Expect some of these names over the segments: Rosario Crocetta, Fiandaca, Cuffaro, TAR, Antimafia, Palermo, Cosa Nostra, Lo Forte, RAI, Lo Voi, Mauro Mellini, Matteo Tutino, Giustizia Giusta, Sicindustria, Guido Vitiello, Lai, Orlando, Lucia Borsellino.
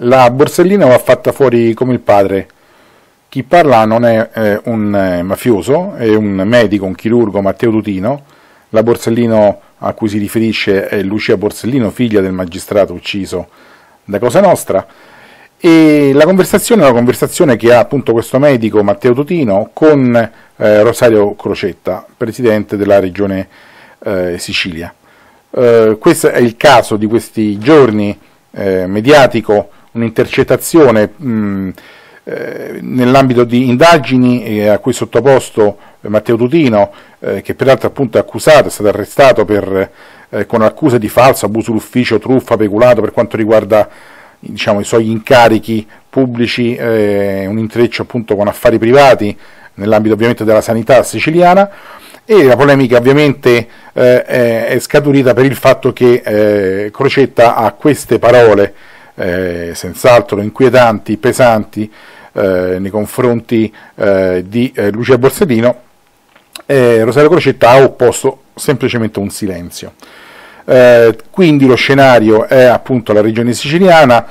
La Borsellino va fatta fuori come il padre. Chi parla non è un mafioso, è un medico, un chirurgo, Matteo Tutino. La Borsellino a cui si riferisce è Lucia Borsellino, figlia del magistrato ucciso da Cosa Nostra. E la conversazione è una conversazione che ha appunto questo medico, Matteo Tutino, con Rosario Crocetta, presidente della regione Sicilia. Questo è il caso di questi giorni mediatico, un'intercettazione nell'ambito di indagini a cui è sottoposto Matteo Tutino, che peraltro appunto è accusato, è stato arrestato per, con accusa di falso, abuso d'ufficio, truffa, peculato per quanto riguarda diciamo, i suoi incarichi pubblici, un intreccio appunto con affari privati nell'ambito ovviamente della sanità siciliana. E la polemica ovviamente è scaturita per il fatto che Crocetta ha queste parole senz'altro inquietanti, pesanti nei confronti di Lucia Borsellino. Rosario Crocetta ha opposto semplicemente un silenzio. Quindi lo scenario è appunto la regione siciliana,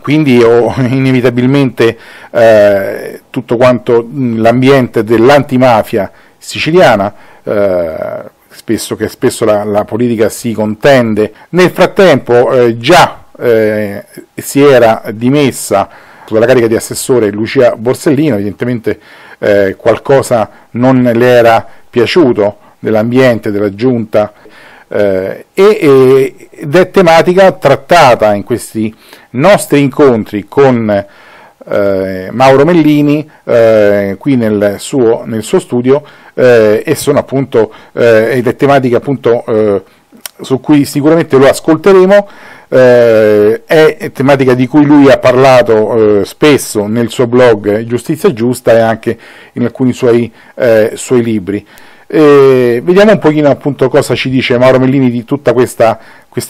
quindi inevitabilmente tutto quanto l'ambiente dell'antimafia siciliana, che spesso la politica si contende. Nel frattempo già si era dimessa dalla carica di assessore Lucia Borsellino, evidentemente qualcosa non le era piaciuto dell'ambiente, della giunta, ed è tematica trattata in questi nostri incontri con Mauro Mellini qui nel suo studio, e sono appunto ed è tematica appunto su cui sicuramente lo ascolteremo, è tematica di cui lui ha parlato spesso nel suo blog Giustizia Giusta e anche in alcuni suoi libri. Vediamo un pochino appunto cosa ci dice Mauro Mellini di tutta questa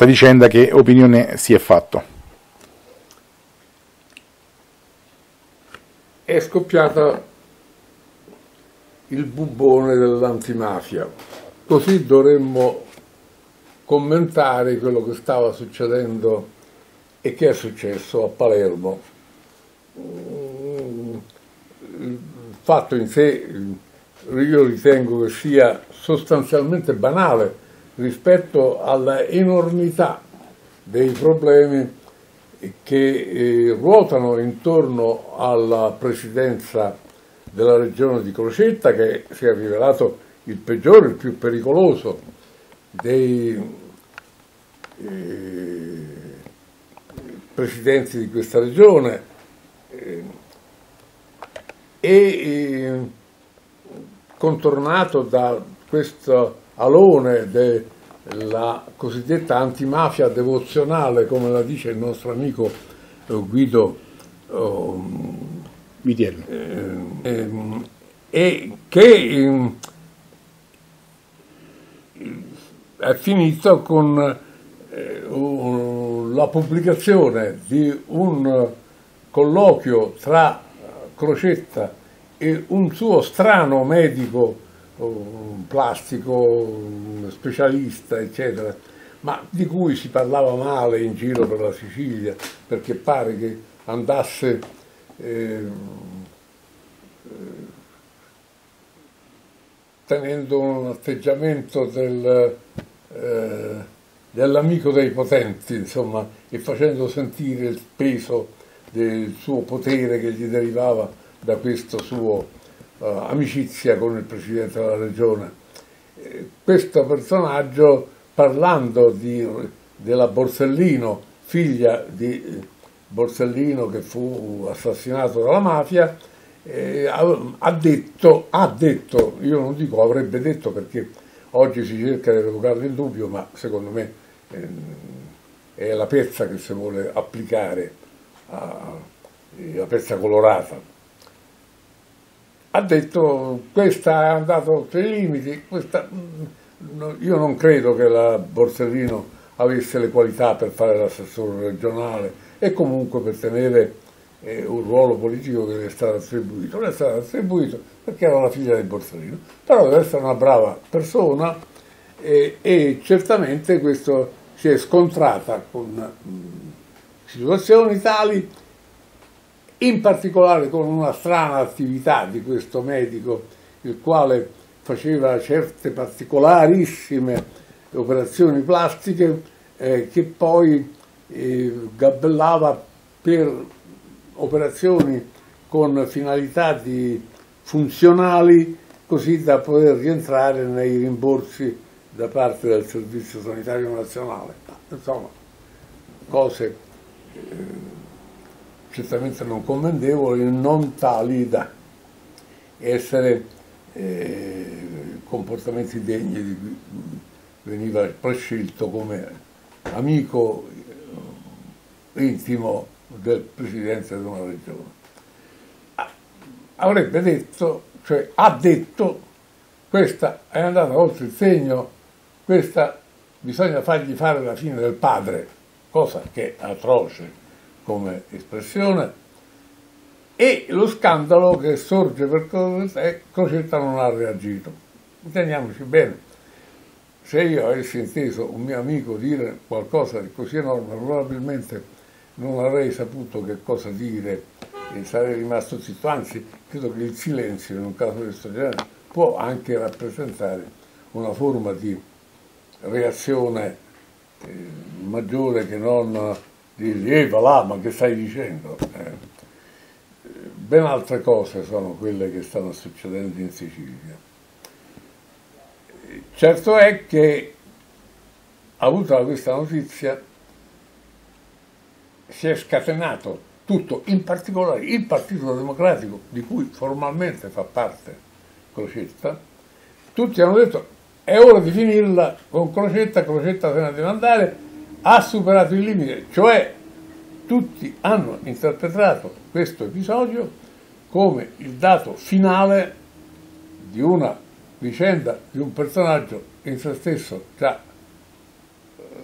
vicenda, che opinione si è fatto. È scoppiata il bubbone dell'antimafia, così dovremmo commentare quello che stava succedendo e che è successo a Palermo. Il fatto in sé io ritengo che sia sostanzialmente banale rispetto alla enormità dei problemi che ruotano intorno alla presidenza della regione di Crocetta, che si è rivelato il peggiore, il più pericoloso dei presidenti di questa regione. Contornato da questo alone della cosiddetta antimafia devozionale, come la dice il nostro amico Guido Vitiello, che è finito con la pubblicazione di un colloquio tra Crocetta e un suo strano medico plastico, specialista, eccetera, ma di cui si parlava male in giro per la Sicilia, perché pare che andasse tenendo un atteggiamento dell'amico dei potenti, insomma, e facendo sentire il peso del suo potere che gli derivava da questa sua amicizia con il Presidente della Regione. Questo personaggio, parlando della Borsellino, figlia di Borsellino che fu assassinato dalla mafia, ha detto, io non dico avrebbe detto perché oggi si cerca di revocare il dubbio, ma secondo me è la pezza che si vuole applicare, la pezza colorata. Ha detto, questa è andata oltre i limiti, io non credo che la Borsellino avesse le qualità per fare l'assessore regionale e comunque per tenere un ruolo politico che le è stato attribuito. Le è stato attribuito perché era la figlia di Borsellino, però deve essere una brava persona e certamente questo si è scontrata con situazioni tali, in particolare con una strana attività di questo medico, il quale faceva certe particolarissime operazioni plastiche che poi gabbellava per operazioni con finalità funzionali, così da poter rientrare nei rimborsi da parte del Servizio Sanitario Nazionale. Insomma, cose certamente non commendevoli, non tali da essere comportamenti degni di cui veniva prescelto come amico intimo del Presidente di una regione. Avrebbe detto, cioè ha detto, questa è andata oltre il segno, questa bisogna fargli fare la fine del padre, cosa che è atroce come espressione, e lo scandalo che sorge per Crocetta non ha reagito. Intendiamoci bene, se io avessi inteso un mio amico dire qualcosa di così enorme, probabilmente non avrei saputo che cosa dire e sarei rimasto zitto, anzi credo che il silenzio in un caso di questo genere può anche rappresentare una forma di reazione maggiore che non dirgli va là, ma che stai dicendo? Ben altre cose sono quelle che stanno succedendo in Sicilia. Certo è che, avuta questa notizia, si è scatenato tutto, in particolare il Partito Democratico, di cui formalmente fa parte Crocetta. Tutti hanno detto è ora di finirla con Crocetta, Crocetta se ne deve andare, ha superato il limite, cioè tutti hanno interpretato questo episodio come il dato finale di una vicenda, di un personaggio in se stesso già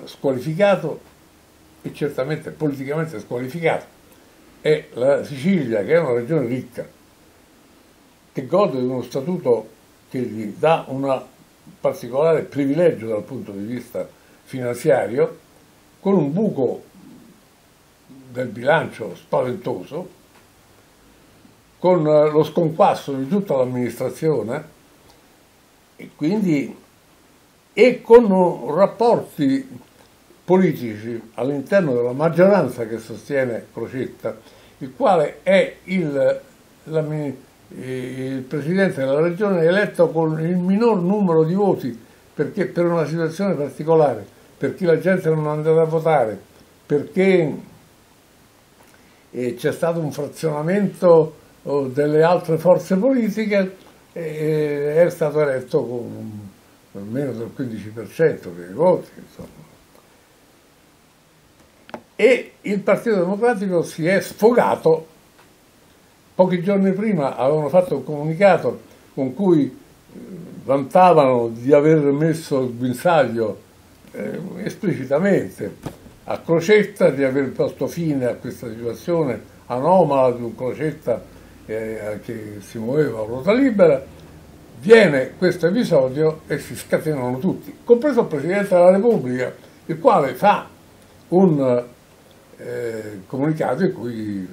squalificato e certamente politicamente squalificato. E la Sicilia, che è una regione ricca, che gode di uno statuto che gli dà un particolare privilegio dal punto di vista finanziario, con un buco del bilancio spaventoso, con lo sconquasso di tutta l'amministrazione e quindi con rapporti politici all'interno della maggioranza che sostiene Crocetta, il quale è il presidente della regione eletto con il minor numero di voti, perché per una situazione particolare, perché la gente non è andata a votare, perché c'è stato un frazionamento delle altre forze politiche, è stato eletto con meno del 15% dei voti, insomma. E il Partito Democratico si è sfogato. Pochi giorni prima avevano fatto un comunicato con cui vantavano di aver messo il guinzaglio esplicitamente a Crocetta, di aver posto fine a questa situazione anomala di un Crocetta che si muoveva a ruota libera. Viene questo episodio e si scatenano tutti, compreso il Presidente della Repubblica, il quale fa un comunicato in cui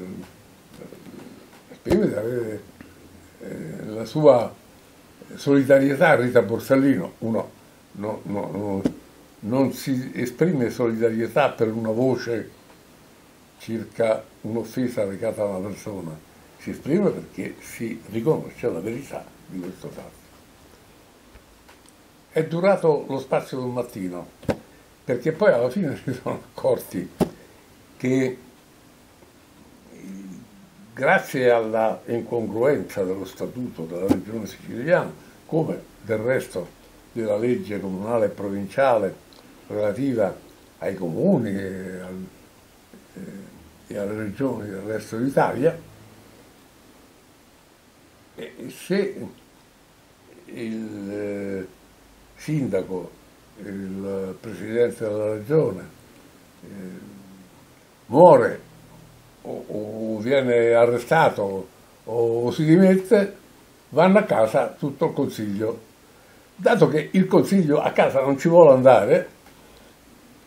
esprime di avere la sua solidarietà a Rita Borsellino. Uno non si esprime solidarietà per una voce circa un'offesa legata alla persona, si esprime perché si riconosce la verità di questo fatto. È durato lo spazio di un mattino, perché poi alla fine si sono accorti che, grazie alla incongruenza dello statuto della regione siciliana, come del resto della legge comunale e provinciale relativa ai comuni e alle regioni del resto d'Italia, se il sindaco, il presidente della regione, muore o viene arrestato o si dimette, vanno a casa tutto il consiglio. Dato che il consiglio a casa non ci vuole andare,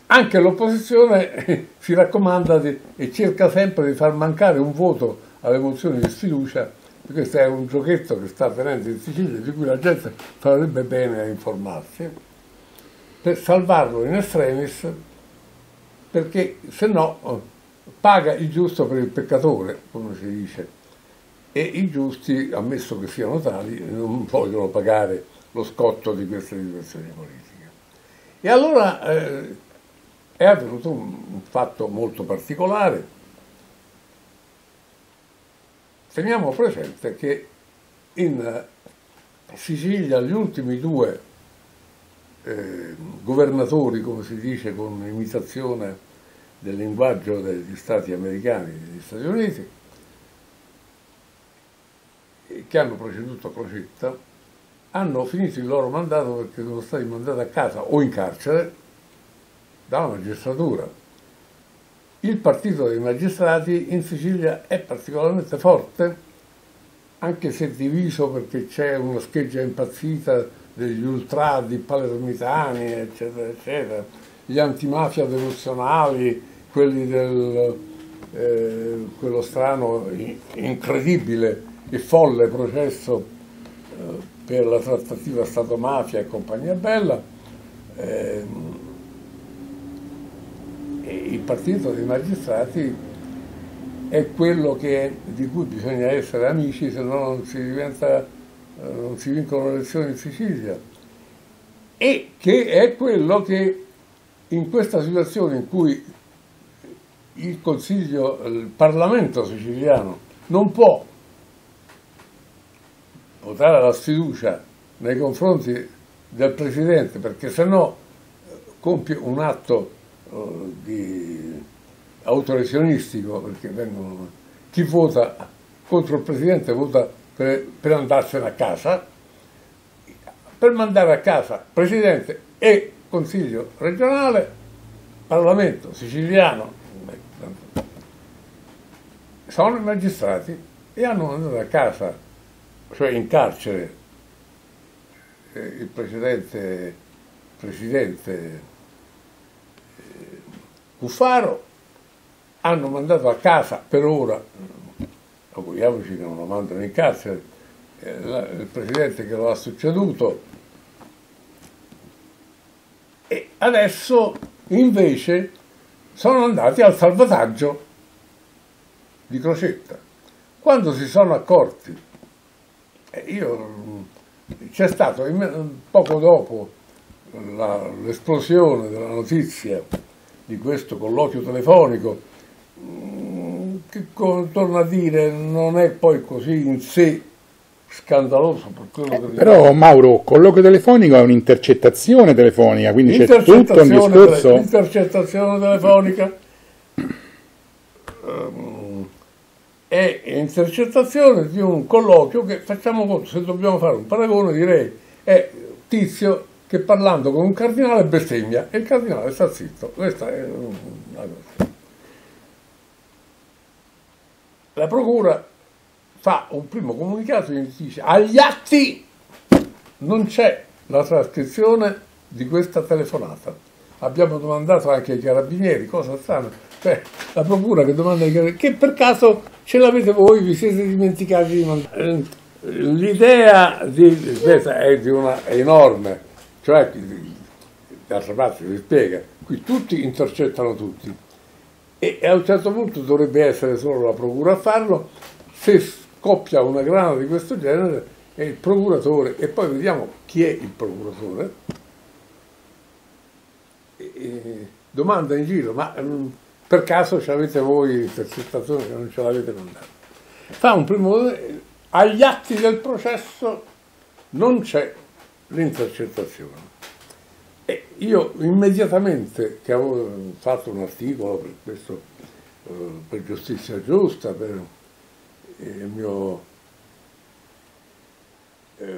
Anche l'opposizione si raccomanda e cerca sempre di far mancare un voto alle mozioni di sfiducia, perché questo è un giochetto che sta avvenendo in Sicilia, di cui la gente farebbe bene a informarsi, per salvarlo in extremis, perché se no paga il giusto per il peccatore, come si dice, e i giusti, ammesso che siano tali, non vogliono pagare lo scotto di queste situazioni politiche. E allora è avvenuto un fatto molto particolare. Teniamo presente che in Sicilia gli ultimi due governatori, come si dice con imitazione del linguaggio degli stati americani, degli Stati Uniti, che hanno preceduto Crocetta, hanno finito il loro mandato perché sono stati mandati a casa o in carcere dalla magistratura. Il partito dei magistrati in Sicilia è particolarmente forte, anche se diviso perché c'è una scheggia impazzita degli ultradi palermitani, eccetera, eccetera, gli antimafia devozionali, quelli del quello strano, incredibile e folle processo per la trattativa Stato-mafia e compagnia bella. Il partito dei magistrati è quello di cui bisogna essere amici, se no non si vincono le elezioni in Sicilia, e che è quello che in questa situazione in cui il Consiglio, il Parlamento siciliano non può votare la sfiducia nei confronti del Presidente, perché se no compie un atto di autolesionistico, perché chi vota contro il Presidente vota per andarsene a casa, per mandare a casa Presidente e Consiglio regionale, Parlamento siciliano, sono i magistrati e hanno mandato a casa, cioè in carcere, il presidente Cuffaro, hanno mandato a casa per ora, auguriamoci che non lo mandano in carcere, il presidente che lo ha succeduto, e adesso invece sono andati al salvataggio di Crocetta. Quando si sono accorti, c'è stato poco dopo l'esplosione della notizia di questo colloquio telefonico, che torna a dire non è poi così in sé scandaloso per quello che però Mauro, colloquio telefonico è un'intercettazione telefonica, quindi c'è tutto un discorso. L'intercettazione telefonica è intercettazione di un colloquio che, facciamo conto, se dobbiamo fare un paragone, direi è Tizio che parlando con un cardinale bestemmia e il cardinale sta zitto. Questa è una cosa. La procura fa un primo comunicato e dice: agli atti non c'è la trascrizione di questa telefonata. Abbiamo domandato anche ai carabinieri, cosa strana, cioè la procura che domanda ai carabinieri, che per caso ce l'avete voi, vi siete dimenticati di mandare. L'idea è di una enorme, cioè d'altra parte si spiega, qui tutti intercettano tutti e a un certo punto dovrebbe essere solo la procura a farlo. Se scoppia una grana di questo genere è il procuratore, e poi vediamo chi è il procuratore. E domanda in giro: ma per caso ce l'avete voi l'intercettazione, che non ce l'avete mandata? Fa un primo, agli atti del processo non c'è l'intercettazione. E io immediatamente, che avevo fatto un articolo per questo, per Giustizia Giusta, per il mio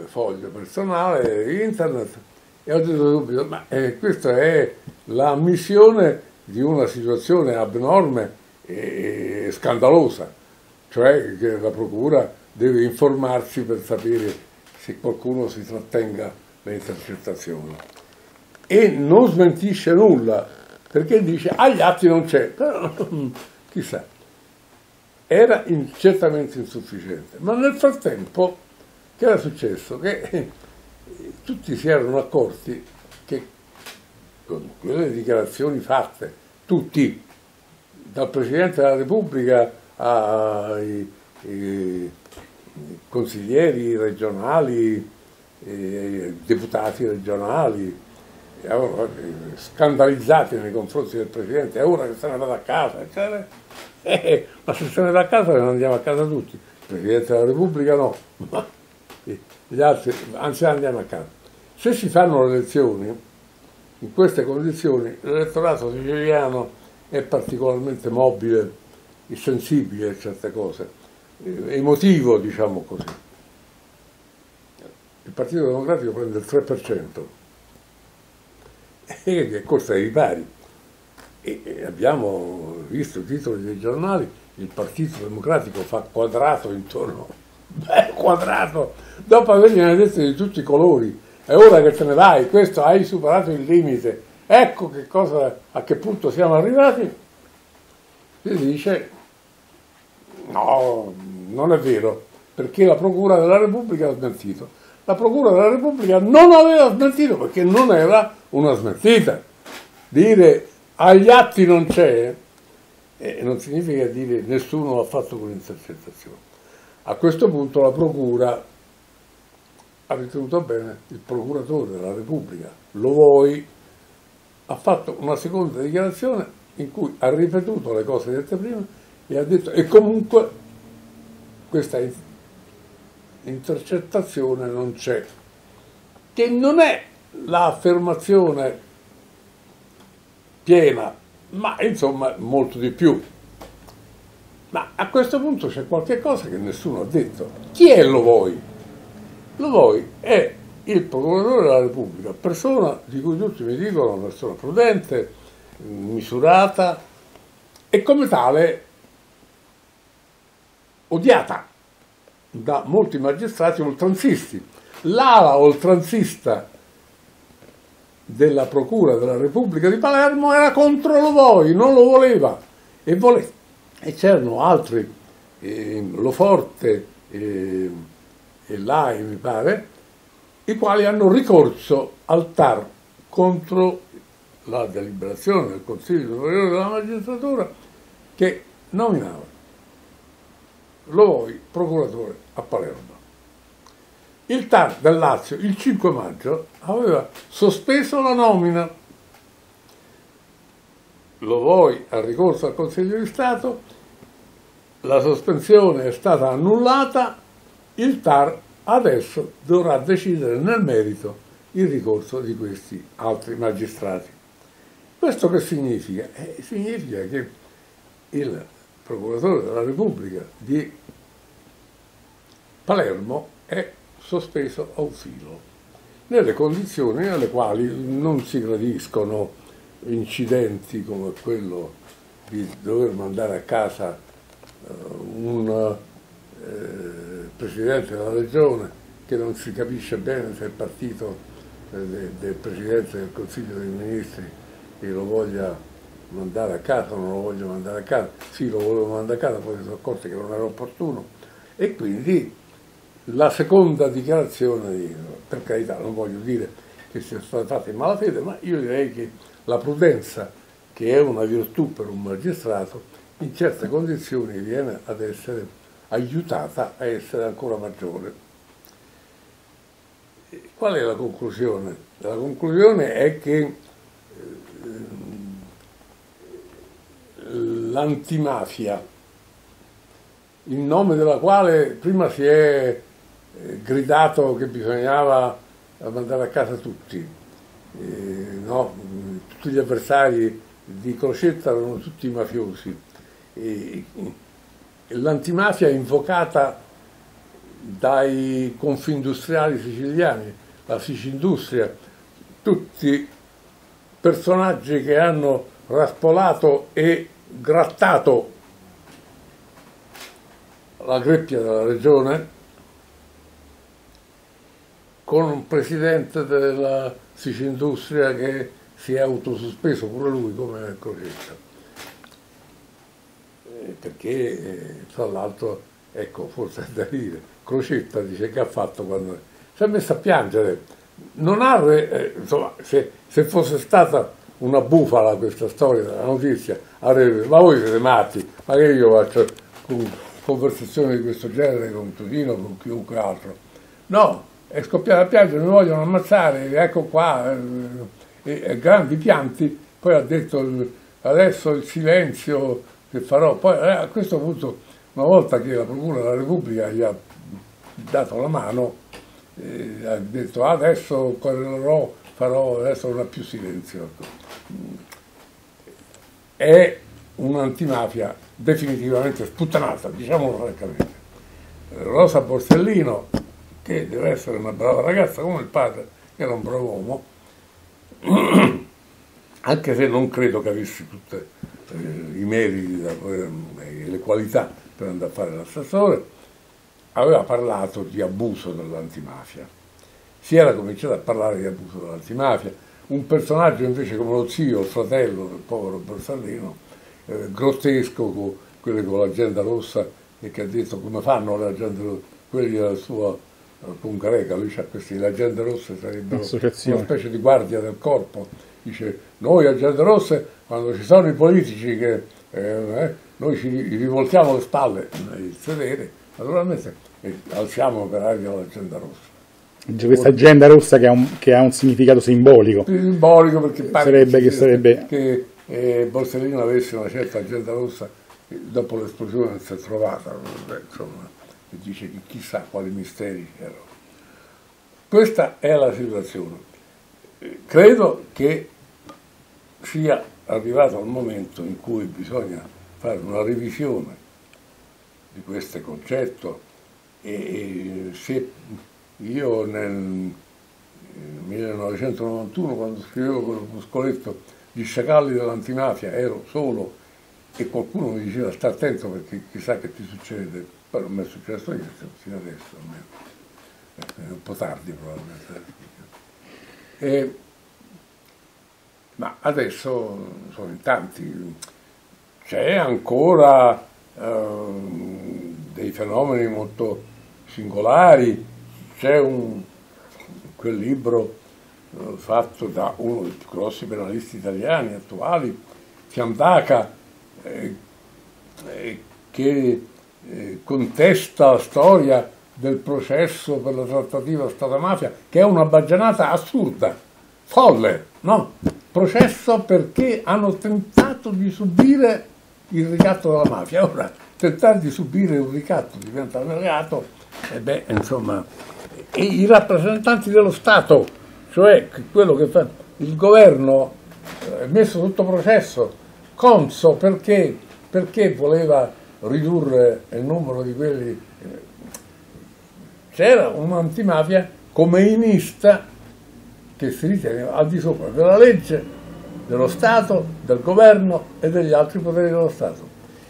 foglio personale internet, e ho detto subito: ma questa è l'ammissione di una situazione abnorme e scandalosa, cioè che la procura deve informarsi per sapere se qualcuno si trattenga l'intercettazione, e non smentisce nulla, perché dice agli atti non c'è, però chissà, era certamente insufficiente. Ma nel frattempo che era successo? Che tutti si erano accorti che con quelle dichiarazioni fatte, tutti, dal Presidente della Repubblica ai consiglieri regionali, deputati regionali, scandalizzati nei confronti del Presidente, è ora che se ne va a casa, ma se se ne va a casa ne andiamo a casa tutti, il Presidente della Repubblica no, ma gli altri, anzi andiamo a casa. Se si fanno le elezioni in queste condizioni, l'elettorato siciliano è particolarmente mobile e sensibile a certe cose, emotivo, diciamo così. Il Partito Democratico prende il 3%, e costa ai ripari. E abbiamo visto i titoli dei giornali, il Partito Democratico fa quadrato intorno, beh, quadrato, dopo averne detto di tutti i colori, è ora che te ne vai, questo, hai superato il limite, ecco che cosa, a che punto siamo arrivati, si dice no, non è vero, perché la Procura della Repubblica ha smentito. La Procura della Repubblica non aveva smentito perché non era una smentita. Dire agli atti non c'è non significa dire nessuno ha fatto quell'intercettazione. A questo punto la Procura ha ritenuto bene, il Procuratore della Repubblica, Lo Voi, ha fatto una seconda dichiarazione in cui ha ripetuto le cose dette prima e ha detto e comunque questa intercettazione non c'è, che non è l'affermazione piena, ma insomma molto di più. Ma a questo punto c'è qualche cosa che nessuno ha detto. Chi è Lo Voi? Lo Voi è il Procuratore della Repubblica, persona di cui tutti mi dicono una persona prudente, misurata e come tale odiata da molti magistrati oltranzisti. L'ala oltranzista della Procura della Repubblica di Palermo era contro Lo Voi, non lo voleva. E c'erano altri, Lo Forte e Lai mi pare, i quali hanno ricorso al TAR contro la deliberazione del Consiglio superiore della magistratura che nominava Lo Voi procuratore a Palermo. Il TAR del Lazio il 5 maggio aveva sospeso la nomina. Lo Voi ha ricorso al Consiglio di Stato, la sospensione è stata annullata, il TAR adesso dovrà decidere nel merito il ricorso di questi altri magistrati. Questo che significa? Significa che il Procuratore della Repubblica di Palermo è sospeso a un filo, nelle condizioni nelle quali non si gradiscono incidenti come quello di dover mandare a casa un Presidente della Regione che non si capisce bene se il partito del Presidente del Consiglio dei Ministri che lo voglia mandare a casa o non lo voglio mandare a casa, sì lo volevo mandare a casa, poi si sono accorti che non era opportuno e quindi la seconda dichiarazione, per carità non voglio dire che sia stata fatta in malafede, ma io direi che la prudenza, che è una virtù per un magistrato, in certe condizioni viene ad essere aiutata a essere ancora maggiore. Qual è la conclusione? La conclusione è che l'antimafia, in nome della quale prima si è gridato che bisognava mandare a casa tutti, no? Tutti gli avversari di Crocetta erano tutti mafiosi, l'antimafia è invocata dai confindustriali siciliani, la Sicindustria, tutti personaggi che hanno raspolato e grattato la greppia della regione, con un presidente della Sicindustria che si è autosospeso pure lui come Crocetta, perché tra l'altro, ecco, forse è da dire, Crocetta dice che ha fatto quando si è messa a piangere, non ha insomma, se fosse stata una bufala questa storia, la notizia, avrebbe, ma voi siete matti, ma che io faccio conversazioni di questo genere con Tutino, con chiunque altro, no, è scoppiata a piangere, mi vogliono ammazzare, ecco qua, grandi pianti, poi ha detto adesso il silenzio che farò, poi a questo punto una volta che la Procura della Repubblica gli ha dato la mano, ha detto adesso correrò, farò, adesso non ha più silenzio. È un'antimafia definitivamente sputtanata, diciamolo francamente. Rosa Borsellino, che deve essere una brava ragazza come il padre, che era un bravo uomo, anche se non credo che avesse tutti i meriti e le qualità per andare a fare l'assessore, aveva parlato di abuso dell'antimafia. Si era cominciato a parlare di abuso dell'antimafia. Un personaggio invece come lo zio, il fratello del povero Borsellino, grottesco, quelli con l'agenda rossa, e che ha detto come fanno l'agenda rossa, quelli della sua Puncareca, lui c'ha questi, l'agenda rossa sarebbero una specie di guardia del corpo, dice noi agenda rosse quando ci sono i politici che noi ci rivoltiamo le spalle, il sedere, naturalmente, e alziamo per aria l'agenda rossa. Questa agenda rossa che ha un significato simbolico. Simbolico perché pare che Borsellino avesse una certa agenda rossa che dopo l'esplosione non si è trovata, insomma, e dice che chissà quali misteri c'erano. Questa è la situazione. Credo che sia arrivato il momento in cui bisogna fare una revisione di questo concetto e se... Io nel 1991, quando scrivevo quello muscoletto Gli sciacalli dell'antimafia, ero solo e qualcuno mi diceva sta attento perché chissà che ti succede, poi non mi è successo niente fino adesso, è un po' tardi probabilmente. Ma adesso sono in tanti, c'è ancora dei fenomeni molto singolari. C'è quel libro fatto da uno dei più grossi penalisti italiani attuali, Fiandaca, che contesta la storia del processo per la trattativa Stato-mafia, che è una baggianata assurda, folle, no? Processo perché hanno tentato di subire il ricatto della mafia. Ora, tentare di subire un ricatto diventa un reato, e beh, insomma... E i rappresentanti dello Stato, cioè quello che fa il governo, è messo sotto processo. Conso perché voleva ridurre il numero di quelli. C'era un'antimafia comunista che si riteneva al di sopra della legge, dello Stato, del governo e degli altri poteri dello Stato.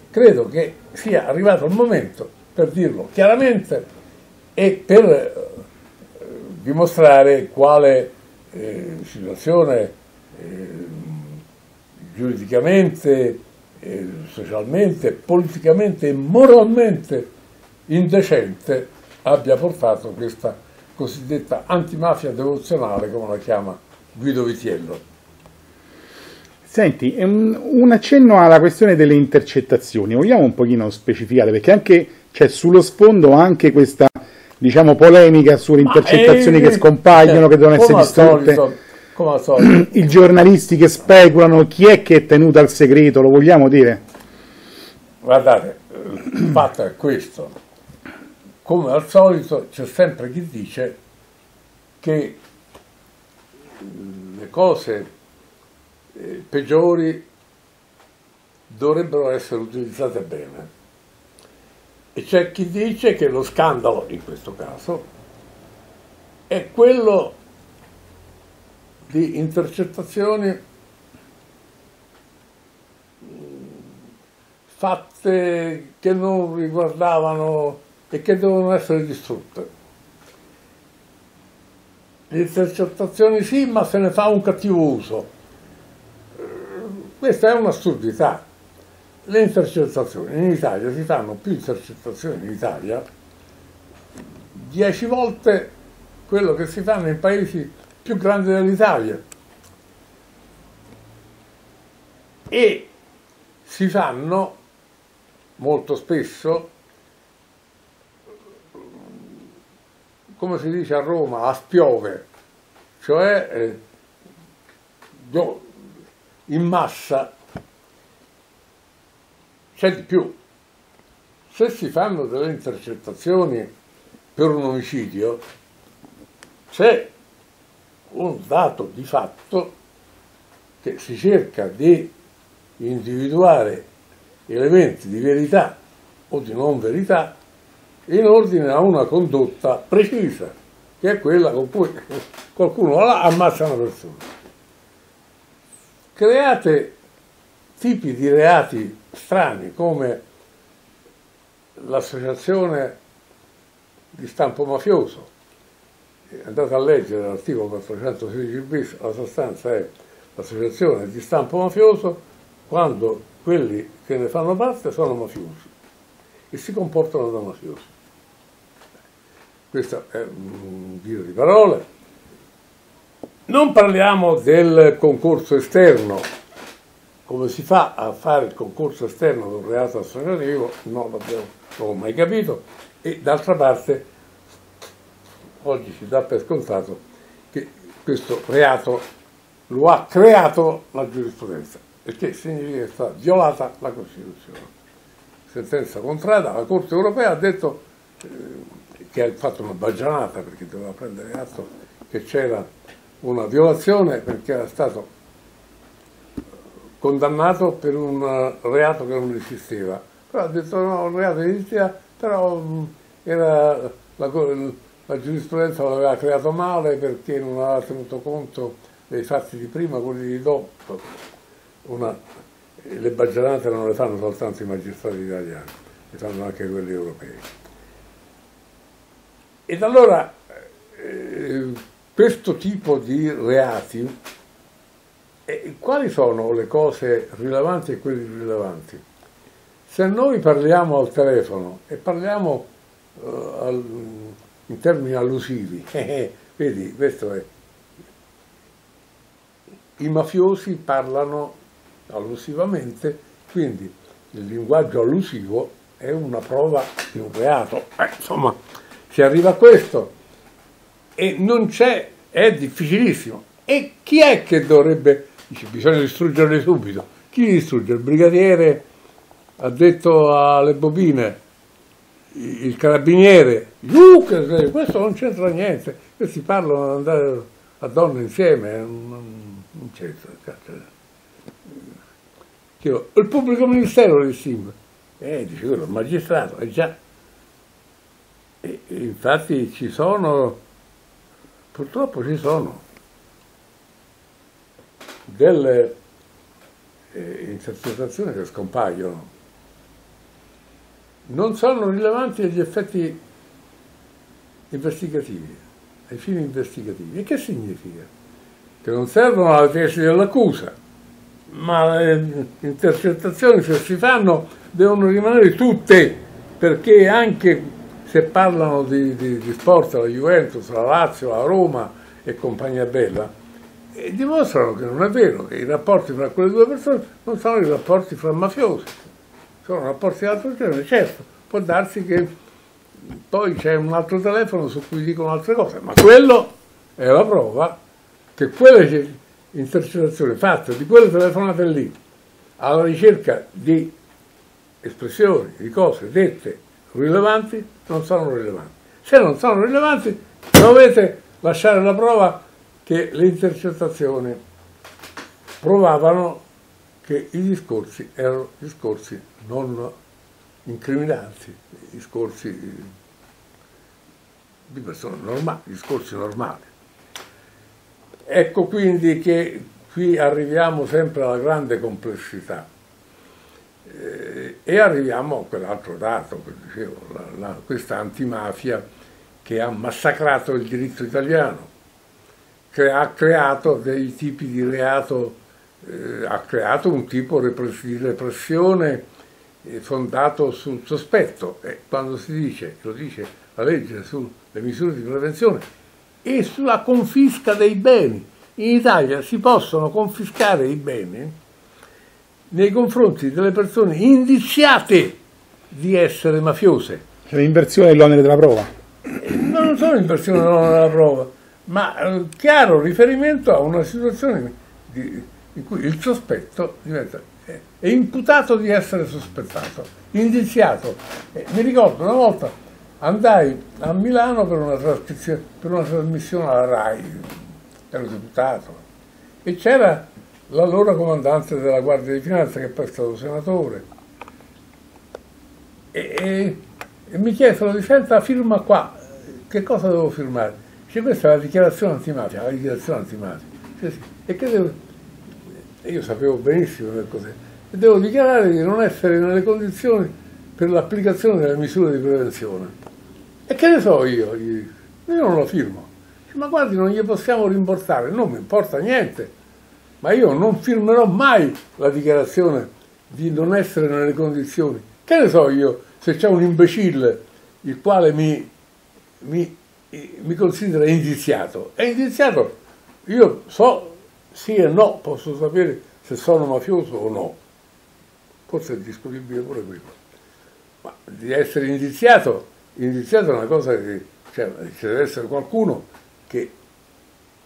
Credo che sia arrivato il momento per dirlo chiaramente e per dimostrare quale situazione giuridicamente, socialmente, politicamente e moralmente indecente abbia portato questa cosiddetta antimafia devozionale, come la chiama Guido Vitiello. Senti, un accenno alla questione delle intercettazioni, vogliamo un pochino specificare, perché anche c'è sullo sfondo anche questa, diciamo, polemica sulle intercettazioni che scompaiono, che devono essere distrutte, come al solito. I giornalisti che speculano, chi è che è tenuto al segreto, lo vogliamo dire? Guardate, il fatto è questo, come al solito c'è sempre chi dice che le cose peggiori dovrebbero essere utilizzate bene. E c'è chi dice che lo scandalo, in questo caso, è quello di intercettazioni fatte che non riguardavano e che devono essere distrutte. Le intercettazioni sì, ma se ne fa un cattivo uso. Questa è un'assurdità. Le intercettazioni in Italia, si fanno più intercettazioni in Italia 10 volte quello che si fanno in paesi più grandi dell'Italia, e si fanno molto spesso, come si dice a Roma, a spiove, cioè in massa. C'è di più: se si fanno delle intercettazioni per un omicidio, c'è un dato di fatto che si cerca di individuare elementi di verità o di non verità in ordine a una condotta precisa, che è quella con cui qualcuno ammazza una persona. Create tipi di reati strani come l'associazione di stampo mafioso. Andate a leggere l'articolo 416 bis, la sostanza è l'associazione di stampo mafioso quando quelli che ne fanno parte sono mafiosi e si comportano da mafiosi. Questo è un giro di parole. Non parliamo del concorso esterno. Come si fa a fare il concorso esterno di un reato associativo? Non l'ho mai capito. E d'altra parte, oggi si dà per scontato che questo reato lo ha creato la giurisprudenza, perché significa che è stata violata la Costituzione. Sentenza contrada, la Corte europea ha detto che ha fatto una baggianata, perché doveva prendere atto che c'era una violazione, perché era stato condannato per un reato che non esisteva. Però ha detto no, un reato esisteva, però era la giurisprudenza lo aveva creato male perché non aveva tenuto conto dei fatti di prima, quelli di dopo. Le baggianate non le fanno soltanto i magistrati italiani, le fanno anche quelli europei. Ed allora questo tipo di reati, quali sono le cose rilevanti e quelle irrilevanti? Se noi parliamo al telefono e parliamo in termini allusivi, vedi, questo è. I mafiosi parlano allusivamente, quindi il linguaggio allusivo è una prova di un reato. Insomma, si arriva a questo e non c'è, è difficilissimo. E chi è che dovrebbe? Dice, bisogna distruggerli subito. Chi li distrugge? Il brigadiere ha detto alle bobine, il carabiniere, questo non c'entra niente, questi parlano di andare a donne insieme, non c'entra. Il pubblico ministero lo distingue, dice quello, il magistrato, già. E infatti ci sono, purtroppo ci sono, delle interpretazioni che scompaiono. Non sono rilevanti agli effetti investigativi, ai fini investigativi. E che significa? Che non servono alla tesi dell'accusa, ma le intercettazioni, se si fanno, devono rimanere tutte, perché anche se parlano di sport, la Juventus, la Lazio, la Roma e compagnia bella, e dimostrano che non è vero, che i rapporti fra quelle due persone non sono i rapporti fra mafiosi, sono rapporti di altro genere. Certo, può darsi che poi c'è un altro telefono su cui dicono altre cose, ma quello è la prova che quelle intercettazioni fatte di quelle telefonate lì, alla ricerca di espressioni, di cose dette rilevanti, non sono rilevanti. Se non sono rilevanti, dovete lasciare la prova che le intercettazioni provavano che i discorsi erano discorsi non incriminanti, discorsi di persone normali, discorsi normali. Ecco quindi che qui arriviamo sempre alla grande complessità e arriviamo a quell'altro dato che dicevo, questa antimafia che ha massacrato il diritto italiano, che ha creato dei tipi di reato ha creato un tipo di repressione fondato sul sospetto, e quando si dice, lo dice la legge sulle misure di prevenzione e sulla confisca dei beni. In Italia si possono confiscare i beni nei confronti delle persone indiziate di essere mafiose. C'è l'inversione dell'onere della prova? Non solo l'inversione dell'onere della prova, ma chiaro riferimento a una situazione in cui il sospetto diventa, è imputato di essere sospettato, indiziato. Mi ricordo una volta andai a Milano per una trasmissione alla RAI. Ero deputato e c'era l'allora comandante della Guardia di Finanza, che poi è stato senatore, e mi chiesero di sentire, firma qua, che cosa devo firmare? Cioè, questa è la dichiarazione antimafia, la dichiarazione antimafia. Cioè, sì. E che devo... io sapevo benissimo che cos'è, e devo dichiarare di non essere nelle condizioni per l'applicazione delle misure di prevenzione. E che ne so io? Io non lo firmo. Ma guardi, non gli possiamo rimborsare, non mi importa niente, ma io non firmerò mai la dichiarazione di non essere nelle condizioni. Che ne so io se c'è un imbecille il quale mi considera indiziato. È indiziato, io so sì e no, posso sapere se sono mafioso o no. Forse è discutibile pure quello. Ma di essere indiziato, indiziato è una cosa che, cioè, ci deve essere qualcuno che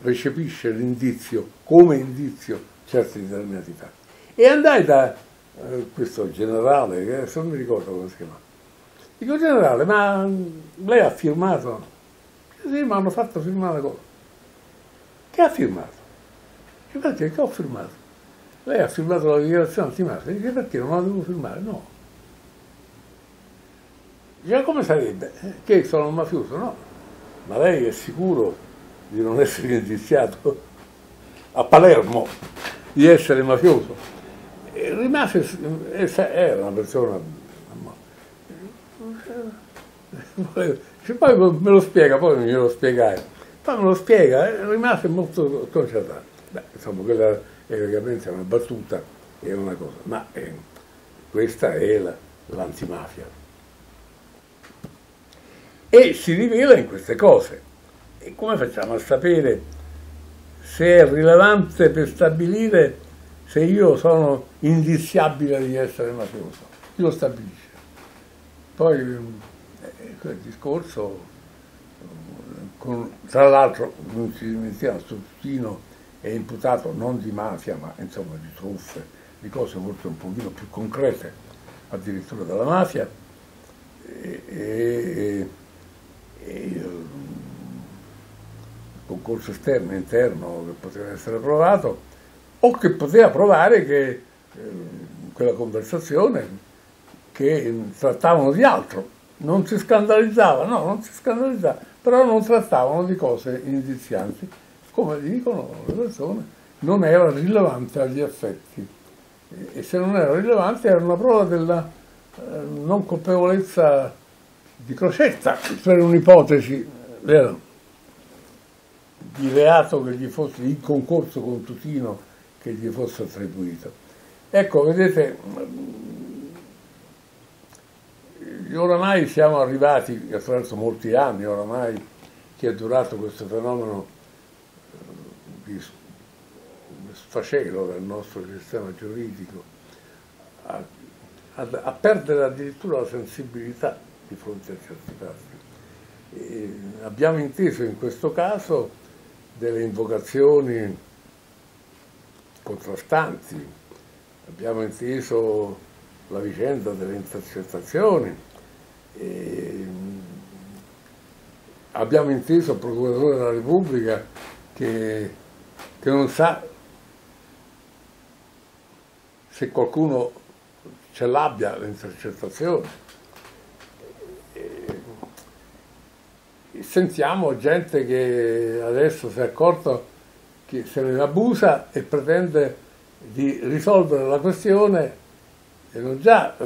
recepisce l'indizio, come indizio, certi determinati fatti. E andai da questo generale, che adesso non mi ricordo come si chiama, dico: generale, ma lei ha firmato? Sì, mi hanno fatto firmare cosa? Che ha firmato? Dice: perché? Che ho firmato? Lei ha firmato la dichiarazione antimafia? Dice: perché non la devo firmare? No. Dice: come sarebbe? Che sono un mafioso? No. Ma lei è sicuro di non essere indiziato a Palermo di essere mafioso? E rimase, era una persona, poi me lo spiega, poi me lo spiegare, poi me lo spiega, rimase molto sconcertato. Beh, insomma, quella è veramente una battuta, è una cosa, ma questa è l'antimafia, e si rivela in queste cose. E come facciamo a sapere se è rilevante per stabilire se io sono indiziabile di essere mafioso? Chi lo stabilisce? Poi quel discorso, tra l'altro, non si dimentica, Tutino è imputato non di mafia, ma insomma di truffe, di cose molto un pochino più concrete, addirittura della mafia. Concorso esterno, interno, che poteva essere provato, o che poteva provare che quella conversazione, che trattavano di altro, non si scandalizzava, no, non si scandalizzava, però non trattavano di cose indizianti, come dicono le persone, non era rilevante agli effetti, e se non era rilevante era una prova della non colpevolezza di Crocetta, per un'ipotesi di reato che gli fosse, in concorso con Tutino, che gli fosse attribuito. Ecco, vedete, oramai siamo arrivati, attraverso molti anni oramai che è durato questo fenomeno di sfacelo del nostro sistema giuridico, a perdere addirittura la sensibilità di fronte a certi casi. E abbiamo inteso in questo caso delle invocazioni contrastanti, abbiamo inteso la vicenda delle intercettazioni, abbiamo inteso il procuratore della Repubblica che non sa se qualcuno ce l'abbia l'intercettazione. Sentiamo gente che adesso si è accorto che se ne abusa e pretende di risolvere la questione, e non già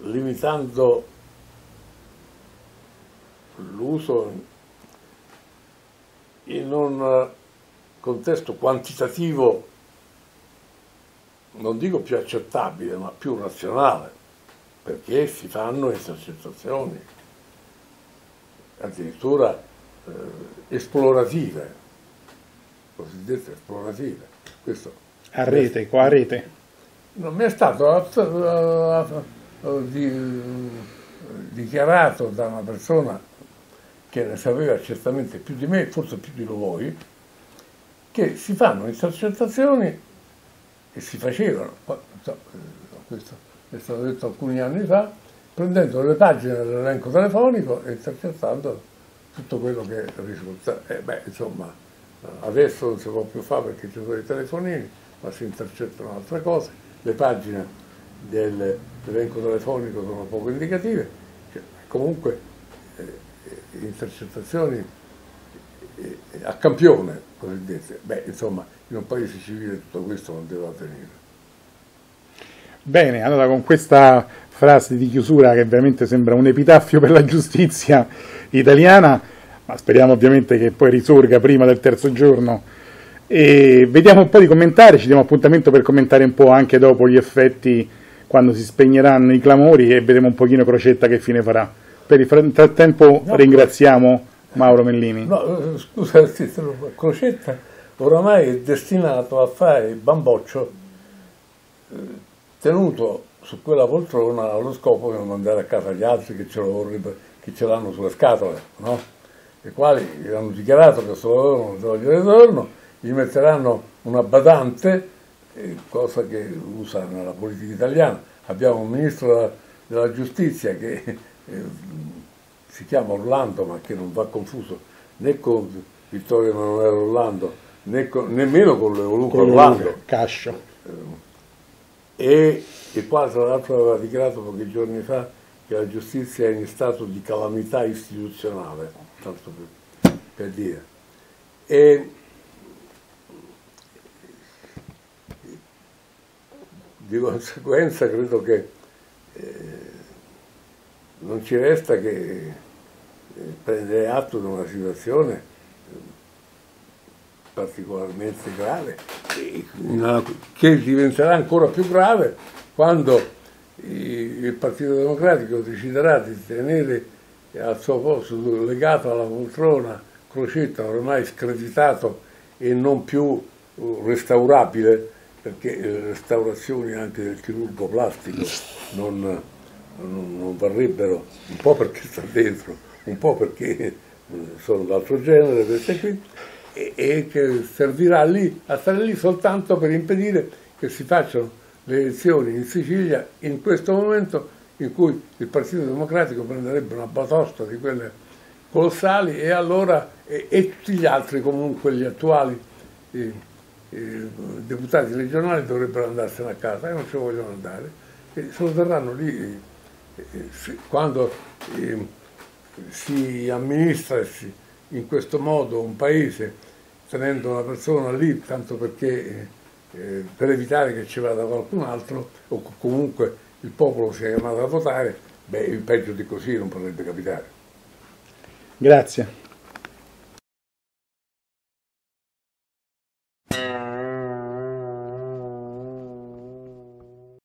limitando l'uso in un contesto quantitativo non dico più accettabile, ma più razionale, perché si fanno esercitazioni addirittura esplorative, cosiddette esplorative. Questo a rete, qua a rete. Non mi è stato dichiarato da una persona che ne sapeva certamente più di me, forse più di voi, che si fanno intercettazioni e si facevano, questo è stato detto alcuni anni fa, prendendo le pagine dell'elenco telefonico e intercettando tutto quello che risulta. Insomma, adesso non si può più fare perché ci sono i telefonini, ma si intercettano altre cose, le pagine dell'elenco telefonico sono poco indicative, cioè, comunque intercettazioni a campione, cosiddette. Insomma, in un paese civile tutto questo non deve avvenire. Bene, allora con questa frase di chiusura che veramente sembra un epitaffio per la giustizia italiana, ma speriamo ovviamente che poi risorga prima del terzo giorno, e vediamo un po' di commentare, ci diamo appuntamento per commentare un po' anche dopo gli effetti quando si spegneranno i clamori e vedremo un pochino Crocetta che fine farà. Per il frattempo ringraziamo Mauro Mellini. No, scusa, Crocetta oramai è destinato a fare il bamboccio tenuto su quella poltrona allo scopo di non andare a casa gli altri che ce l'hanno sulle scatole, no? I quali hanno dichiarato che se lo avevano non vogliono ritorno. Gli metteranno una badante, cosa che usa nella politica italiana. Abbiamo un ministro della giustizia che si chiama Orlando, ma che non va confuso né con Vittorio Emanuele Orlando, né nemmeno con Luca Orlando. Cascio. E il quale tra l'altro aveva dichiarato pochi giorni fa che la giustizia è in stato di calamità istituzionale, tanto per dire. E di conseguenza credo che non ci resta che prendere atto di una situazione particolarmente grave, che diventerà ancora più grave quando il Partito Democratico deciderà di tenere al suo posto legato alla poltrona Crocetta, ormai screditato e non più restaurabile, perché le restaurazioni anche del chirurgo plastico non varrebbero, un po' perché sta dentro, un po' perché sono d'altro genere queste qui, e che servirà lì a stare lì soltanto per impedire che si facciano le elezioni in Sicilia in questo momento in cui il Partito Democratico prenderebbe una batosta di quelle colossali, e allora e tutti gli altri comunque gli attuali i deputati regionali dovrebbero andarsene a casa e non ci vogliono andare, e se lo terranno lì. Quando si amministra in questo modo un paese tenendo una persona lì tanto perché per evitare che ci vada qualcun altro o comunque il popolo sia chiamato a votare, il peggio di così non potrebbe capitare. Grazie.